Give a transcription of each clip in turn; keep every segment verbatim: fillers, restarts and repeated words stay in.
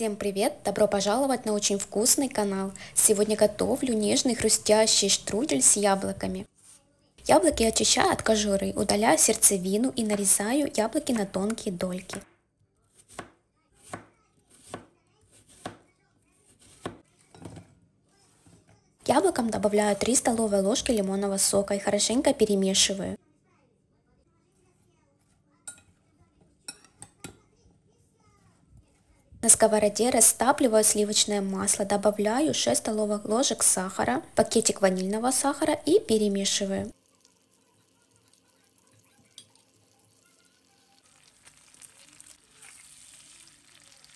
Всем привет! Добро пожаловать на очень вкусный канал! Сегодня готовлю нежный хрустящий штрудель с яблоками. Яблоки очищаю от кожуры, удаляю сердцевину и нарезаю яблоки на тонкие дольки. К яблокам добавляю три столовые ложки лимонного сока и хорошенько перемешиваю. На сковороде растапливаю сливочное масло, добавляю шесть столовых ложек сахара, пакетик ванильного сахара и перемешиваю.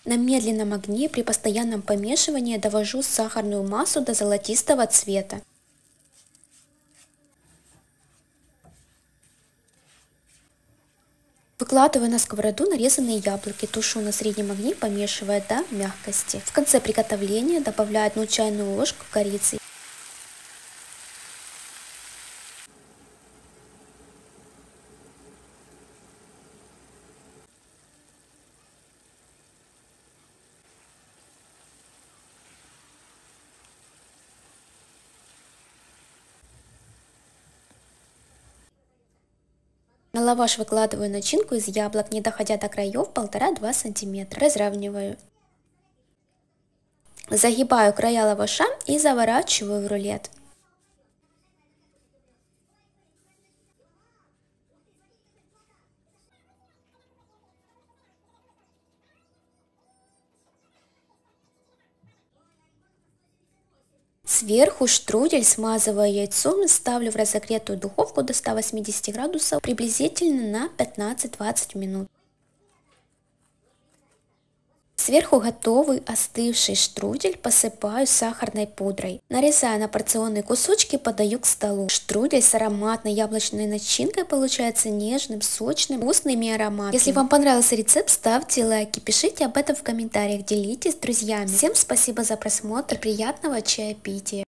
На медленном огне при постоянном помешивании довожу сахарную массу до золотистого цвета. Выкладываю на сковороду нарезанные яблоки, тушу на среднем огне, помешивая до мягкости. В конце приготовления добавляю одну чайную ложку корицы. На лаваш выкладываю начинку из яблок, не доходя до краев полтора-два сантиметра. Разравниваю. Загибаю края лаваша и заворачиваю в рулет. Сверху штрудель смазываю яйцом и ставлю в разогретую духовку до ста восьмидесяти градусов приблизительно на пятнадцать-двадцать минут. Сверху готовый остывший штрудель посыпаю сахарной пудрой. Нарезаю на порционные кусочки, подаю к столу. Штрудель с ароматной яблочной начинкой получается нежным, сочным, вкусным и ароматным. Если вам понравился рецепт, ставьте лайки, пишите об этом в комментариях, делитесь с друзьями. Всем спасибо за просмотр, приятного чаепития!